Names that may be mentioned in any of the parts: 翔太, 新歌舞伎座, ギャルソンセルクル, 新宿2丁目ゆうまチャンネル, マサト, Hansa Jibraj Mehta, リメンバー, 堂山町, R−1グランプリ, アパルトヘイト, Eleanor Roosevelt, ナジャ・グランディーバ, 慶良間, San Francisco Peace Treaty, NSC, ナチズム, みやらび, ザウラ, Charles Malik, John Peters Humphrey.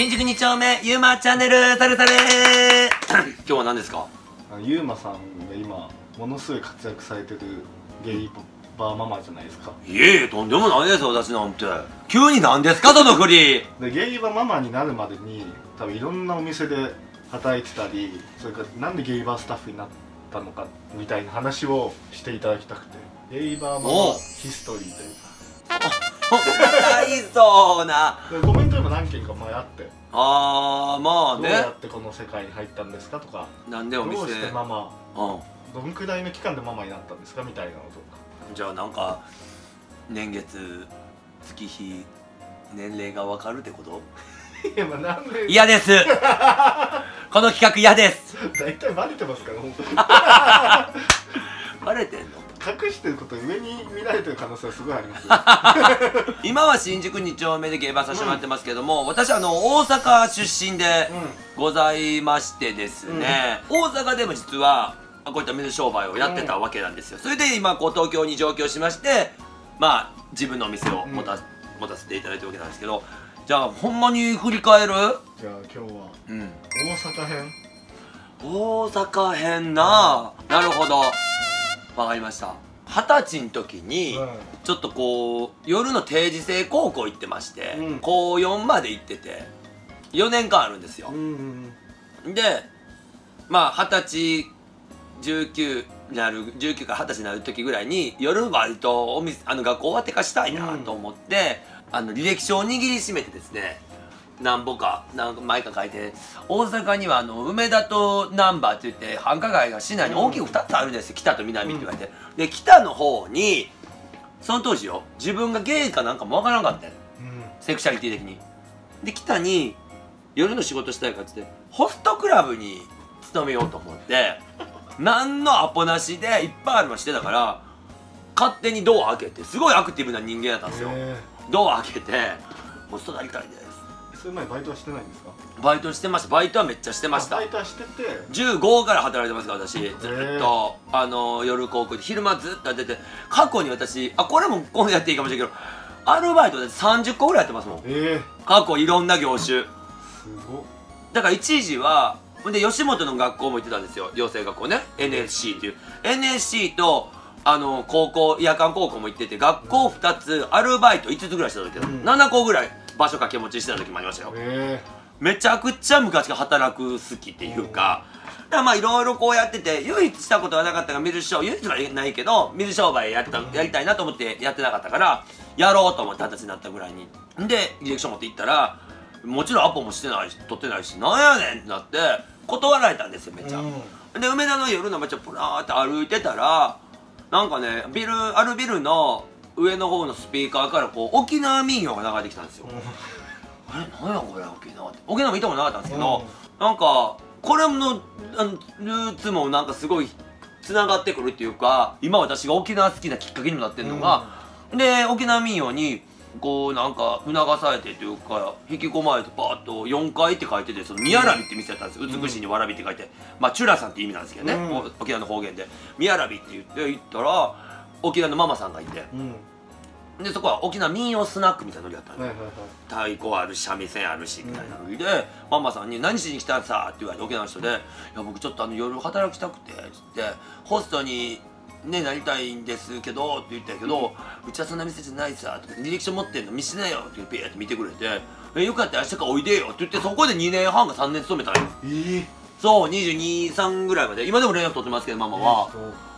新宿2丁目ゆうまチャンネルサルサル今日は何ですか？ゆうまさんが今ものすごい活躍されてるゲイバーママじゃないですか。いえいえ、とんでもないですよ。私なんて急になんですかその振りで。ゲイバーママになるまでに多分いろんなお店で働いてたり、それからなんでゲイバースタッフになったのかみたいな話をしていただきたくて、ゲイバーママヒストリーというか。大そうなコメントでも何件か前あって、ああまあね、どうやってこの世界に入ったんですかとか、なんでお店どうしてママ、どんくらいの期間でママになったんですかみたいなのとか。じゃあなんか年月月日年齢が分かるってこと？いや、まあなんで嫌ですこの企画嫌です。大体バレてますから本当にバレてんの？隠してること上に見られてる可能性はすごいあります今は新宿2丁目でゲイバーさせてもらってますけども、私大阪出身でございましてですね、大阪でも実はこういった水商売をやってたわけなんですよ。それで今こう東京に上京しまして、まあ自分のお店を持たせていただいたわけなんですけど、じゃあほんまに振り返る？じゃあ今日は大阪編。大阪編な。なるほど、わかりました。20歳の時にちょっとこう夜の定時制高校行ってまして、高4まで行ってて4年間あるんですよ。でまあ19から20歳になる時ぐらいに、夜バイト学校終わってからしたいなと思って、履歴書を握りしめてですね、何枚か書いて、大阪には梅田と難波っていって繁華街が市内に大きく2つあるんですよ、北と南って言われて。で北の方にその当時よ、自分がゲイかなんかもわからなかったよ、セクシャリティ的に。で北に夜の仕事したいかっつって、ホストクラブに勤めようと思って何のアポなしでいっぱいあるのしてたから、勝手にドア開けて、すごいアクティブな人間だったんですよ。ドア開けて「ホストなりたいです」。それ前バイトはしてないんですか？バイトしてました。バイトはめっちゃしてました。バイトはしてて15から働いてますから、私ずっと夜高校で昼間ずっとやってて、過去に私これも今度やっていいかもしれないけど、アルバイトで30個ぐらいやってますもん、過去いろんな業種。すごっ。だから一時はで吉本の学校も行ってたんですよ、養成学校ね、 NSC っていう NSC と高校、夜間高校も行ってて、学校2つ、アルバイト5つぐらいしてた時だ、7個ぐらい場所掛け持ちしてた時もありましたよ。めちゃくちゃ昔から働く好きっていうか、まあいろいろこうやってて、唯一したことはなかったが水商売、唯一はないけど水商売やりたいなと思ってやってなかったから、やろうと思って20歳になったぐらいに、で履歴書持って行ったら、もちろんアポもしてないし取ってないし、なんやねんってなって断られたんですよ、めちゃ。で梅田の夜の街をプラーって歩いてたら、なんかね、あるビルの上の方のスピーカーからこう沖縄民謡が流れてきたんですよ。あれ何やこれ、沖縄って。沖縄も行ったことなかったんですけど、なんかこれのルーツもなんかすごいつながってくるっていうか、今私が沖縄好きなきっかけにもなってるのが、で沖縄民謡にこうなんか促されてというか引き込まれて、パーッと4階って書いてて、その「みやらび」って店だったんですよ。美しいに「わらび」って書いて、まあチュラさんって意味なんですけどね、沖縄の方言で「みやらび」って言って行ったら、沖縄のママさんがいて、でそこは沖縄民謡スナックみたいなのだったんで、太鼓あるし三味線あるしみたいなので、ママさんに「何しに来たんさ」って言われて、沖縄の人で「いや僕ちょっと夜働きたくて」って言って「ホストにねなりたいんですけど」って言ったけど「うちはそんな店じゃないさ」とか「履歴書持ってんの見せなよ」ってピーって見てくれて「よかったら明日からおいでよ」って言って、そこで2年半か3年勤めたんよ。そう2223ぐらいまで今でも連絡取ってますけど、ママは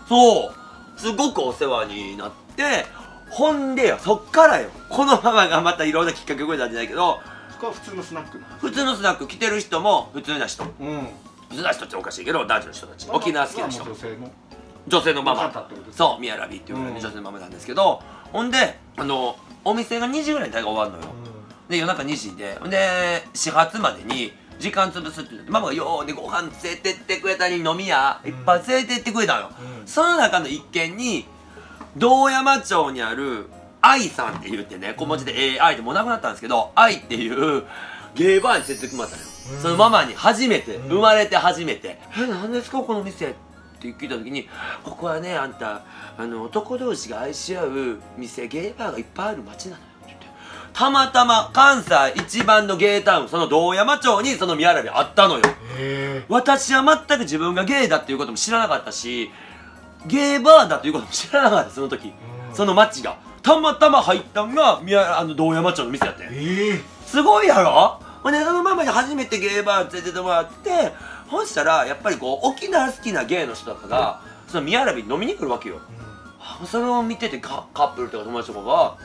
そうすごくお世話になって、ほんでよ、そっからよ、このママがまたいろんなきっかけをくれたんじゃないけど、そこは普通のスナック、普通のスナック来てる人も普通な人、普通な人っておかしいけど男女の人たち、沖縄好きな人、女性のママ、そう「みやらび」っていうぐらいの女性のママなんですけど、ほんでお店が2時ぐらいに大概終わるのよ。で夜中2時で、ほんで始発までに時間潰すって言って、ママが「よー」でご飯連れてってくれたり、飲み屋いっぱい連れてってくれたのよ。その中の一軒に堂山町にある愛さんって言ってね、小文字で AI でもうなくなったんですけど、愛っていうゲイバーに連れてきましたよ。そのママに初めて生まれて初めて「え、何ですかこの店」って聞いた時に「ここはね、あんた男同士が愛し合う店、ゲイバーがいっぱいある街なのよ」って言って「たまたま関西一番のゲイタウン、その堂山町にその宮並あったのよ。私は全く自分がゲイだっていうことも知らなかったし、ゲイバーだということも知らなかった。その時その町がたまたま入ったんが堂山町の店やって、すごいやろ。ほんでそのママに初めてゲイバー連れてもらって、ほんしたらやっぱりこう沖縄好きなゲイの人とかがその宮並に飲みに来るわけよ。それを見ててカップルとか友達とかが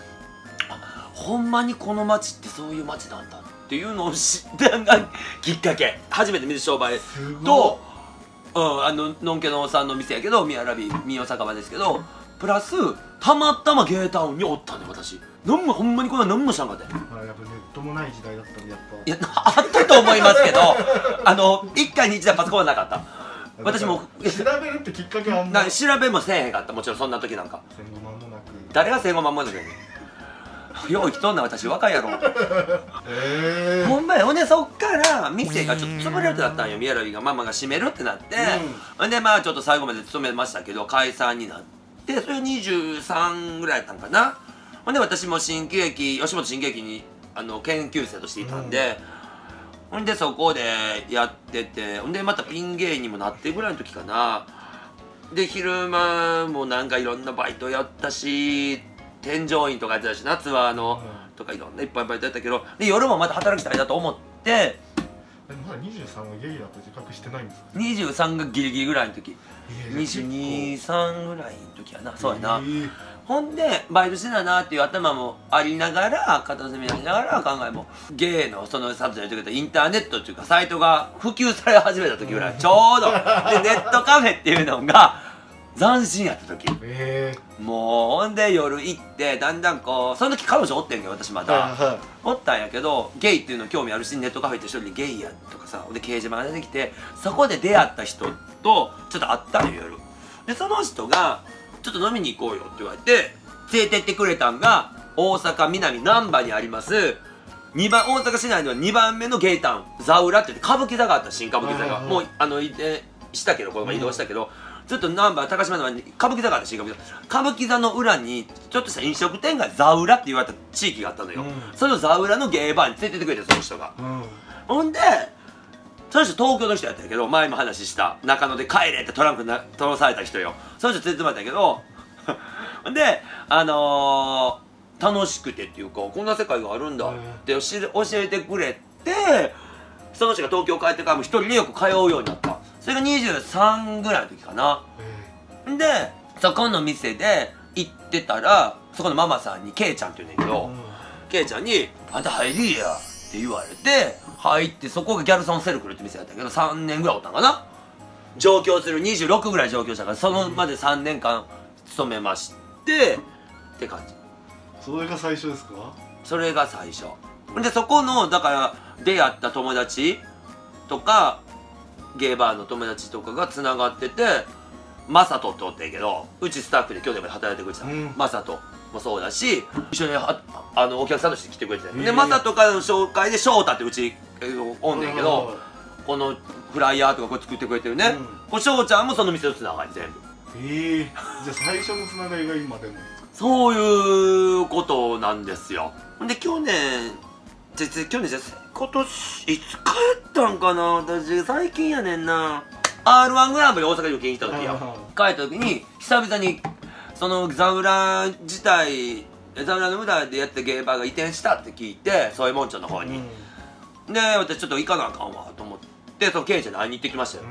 「ほんまにこの町ってそういう町なんだ」っていうのを知ったのがきっかけ。初めて水商売とのんけのさんの店やけど宮並民謡酒場ですけど、プラスたまたまゲータウンにおったんで、私なんもほんまにこんな何もしたんかって。まあやっぱネットもない時代だったんで、やっぱいやあったと思いますけど一回に一台パソコンはなかった。私も調べるってきっかけはあんま調べもせえへんかった。もちろんそんな時なんか戦後間もなく、誰が戦後間もなくよう生きとんな私若いやろ。ほんまよ。ほんでそっから店がちょっと潰れるってなったんよ。宮並がママが閉めるってなって、ほんでまあちょっと最後まで勤めましたけど解散になって、それ23ぐらいやったんかな。ほんで私も新喜劇、吉本新喜劇に研究生としていたんで、ほんでそこでやってて、ほんでまたピン芸にもなってぐらいの時かな。で昼間もなんかいろんなバイトやったし、添乗員とかやってたし、夏はとかいろんないっぱいバイトやったけど、で夜もまた働きたいなと思って。まだ23がゲイだと自覚してないんですか。23がギリギリぐらいの時、22、3ぐらいの時やな。そうやな。ほんでバイトしてたなっていう頭もありながら、片隅にありながら考えもゲイのそのサブジェクトでインターネットっていうかサイトが普及され始めた時ぐらいちょうどでネットカフェっていうのが斬新やった時、もうほんで夜行ってだんだんこう、その時彼女おってんけど私またおったんやけど、ゲイっていうの興味あるしネットカフェって一人でゲイやとかさ、で掲示板が出てきてそこで出会った人とちょっと会ったのよ夜で。その人がちょっと飲みに行こうよって言われて連れてってくれたんが、大阪南難波にあります大阪市内では2番目のゲイタウン、ザウラって言って歌舞伎座があった。新歌舞伎座がもうしたけど、この前移動したけど、ちょっと難波高島の前に歌舞伎座があった。新歌舞伎座、歌舞伎座の裏にちょっとした飲食店がザウラって言われた地域があったのよ。そのザウラのゲイバーに連れてってくれたその人が。ほんでその人東京の人やったんやけど、前も話した中野で帰れってトランク取らされた人よ。その人連れてもらったんやけどで楽しくてっていうか、こんな世界があるんだって教えてくれて、その人が東京帰ってからも一人でよく通うようになった。それが23ぐらいの時かな。でそこの店で行ってたら、そこのママさんにケイちゃんって言うねんけど、ケイちゃんに「あんた入りや」って言われて入って、そこがギャルソンセルクルって店だったけど3年ぐらいおったんかな。上京する26ぐらい上京したから、そのまで3年間勤めましてって感じ。それが最初ですか。それが最初で、そこのだから出会った友達とかゲイバーの友達とかがつながってて、マサトっておってんけど、うちスタッフで去年まで働いてくれてた、マサトもそうだし、一緒にお客さんとして来てくれてた。でマサトからの紹介で翔太ってうちおんねんけど、このフライヤーとかこれ作ってくれてるね、翔ちゃんもその店のつながり全部。じゃあ最初のつながりが今でもそういうことなんですよ。で去年じゃ今年いつ帰ったんかな、私最近やねんな。 R−1 グランプリ大阪に受けに来た時や、帰った時に久々にそのザウラ自体、ザウラの無駄でやってたゲーバーが移転したって聞いて、そういうもんちょの方に、で私ちょっと行かなあかんわと思って、そのケイちゃんに会いに行ってきましたよ。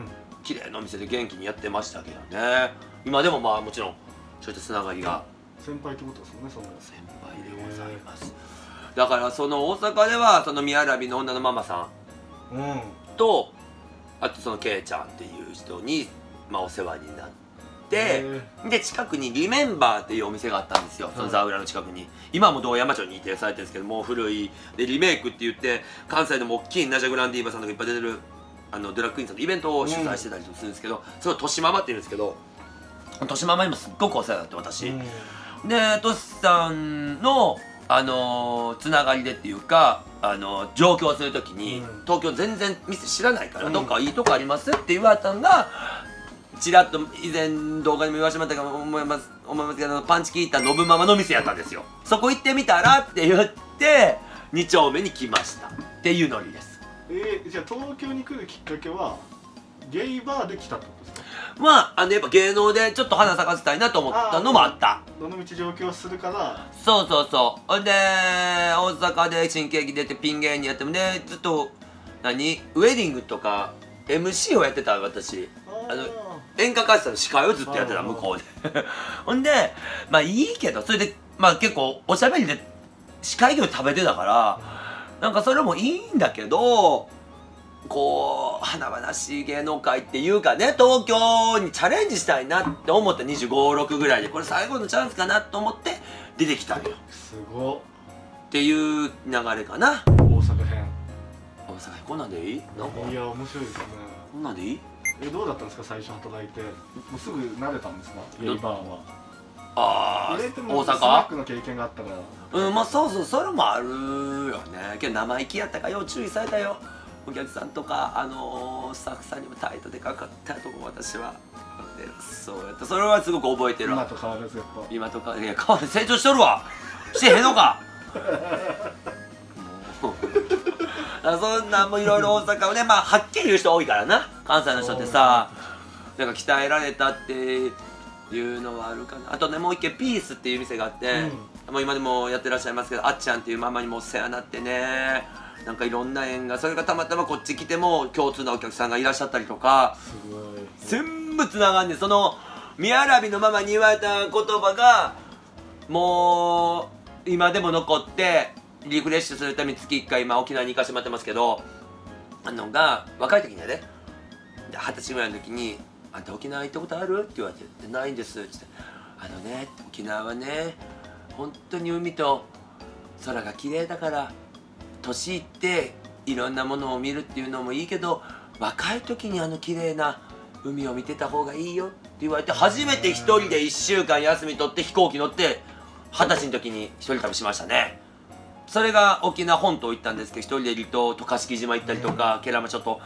綺麗なお店で元気にやってましたけどね。今でもまあもちろんそういったつながりが、先輩ってことですよね。その先輩でございます。だからその大阪ではその宮並の女のママさんと、あとそのケイちゃんっていう人にまあお世話になって、で近くにリメンバーっていうお店があったんですよ、その座浦の近くに。今も堂山町に移転されてるんですけど、もう古いでリメイクって言って関西でも大きいナジャ・グランディーバさんとかいっぱい出てるドラッグクイーンさんのイベントを主催してたりするんですけど、そのとしママっていうんですけど、としママにもすっごくお世話になって私、でとしさんのつながりでっていうか、上京する時に東京全然店知らないから、どっかいいとこありますって言われたんが、ちらっと以前動画にも言わせてもらったかも思いますけど、パンチ効いたノブママの店やったんですよ。そこ行ってみたらって言ってって2丁目に来ましたっていうノリです。じゃあ東京に来るきっかけはゲイバーで来たってことですか？まあ、やっぱ芸能でちょっと花咲かせたいなと思ったのもあった。どの道上京するから、そうそうそう。ほんで大阪で新喜劇出てピン芸人やってもね、ずっと何ウェディングとか MC をやってた私。演歌歌手さんの司会をずっとやってた向こうでほんでまあいいけど、それでまあ結構おしゃべりで司会業食べてたからなんかそれもいいんだけど、こう華々しい芸能界っていうかね、東京にチャレンジしたいなって思った。25、6ぐらいでこれ最後のチャンスかなと思って出てきたんよ。すごっていう流れかな。大阪編、大阪編こんなんでいい？なんかいや面白いですね。こんなんでいい？どうだったんですか最初働いて？もうすぐ慣れたんですかゲイバーは？ああ大阪？スナックの経験があったから。まあそうそう、それもあるよね。けど生意気やったかよ、注意されたよお客さんとか、スタッフさんにも態度でかかったとこ。私はそうやった。それはすごく覚えてるわ。今と変わらずやっぱ今とか、いや変わらず成長しとるわしてへんのかもうそんなんもいろいろ大阪をね、まあはっきり言う人多いからな関西の人ってさ、なんか鍛えられたっていうのはあるかな。あとねもう一軒ピースっていう店があって、もう今でもやってらっしゃいますけど、あっちゃんっていうママにもお世話になってね、なんかいろんな縁が、それがたまたまこっち来ても共通のお客さんがいらっしゃったりとか、すごい全部つながんねん。その宮らびのママに言われた言葉がもう今でも残って、リフレッシュするために月1回今沖縄に行かせてもらってますけど、あのが若い時にね、20歳ぐらいの時に「あんた沖縄行ったことある？」って言われて「ないんです」って言って「あのね沖縄はね本当に海と空が綺麗だから年いっていろんなものを見るっていうのもいいけど若い時にあの綺麗な海を見てた方がいいよ」って言われて、初めて一人で1週間休み取って飛行機乗って20歳の時に一人旅しましたね。それが沖縄本島行ったんですけど、一人で離島渡嘉敷島行ったりとか、慶良間ちょっと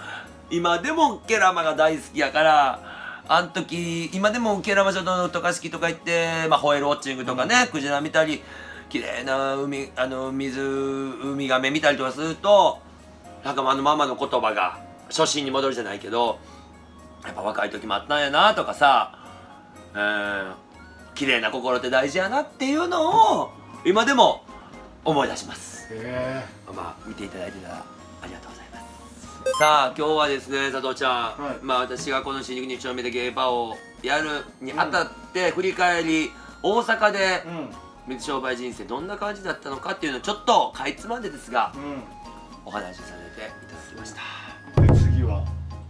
今でも慶良間が大好きやから、あの時今でも慶良間ちょっと渡嘉敷とか行って、まあ、ホエールウォッチングとかね、クジラ見たり綺麗な海、ウミガメ見たりとかすると、なんかあのママの言葉が初心に戻るじゃないけど、やっぱ若い時もあったんやなとかさ、綺麗な心って大事やなっていうのを今でも思い出します。まあ見ていただいてたらありがとうございます。さあ今日はですね佐藤ちゃん、まあ私がこの新宿2丁目でゲイバーをやるにあたって振り返り、大阪で水商売人生どんな感じだったのかっていうのをちょっとかいつまんでですが、お話しさせていただきました。で次は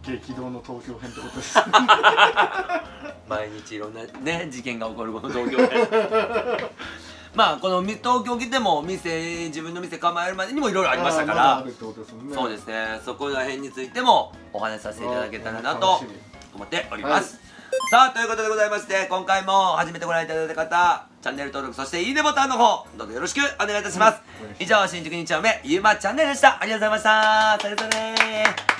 激動の東京編ってことです。毎日いろんなね事件が起こるこの東京編。まあこの東京来ても店、自分の店構えるまでにもいろいろありましたから、そうですね、そこら辺についてもお話しさせていただけたらなと思っております。さあということでございまして、今回も初めてご覧いただいた方、チャンネル登録そしていいねボタンの方どうぞよろしくお願いいたします。以上新宿2丁目ゆうまチャンネルでした。ありがとうございました。それそれ。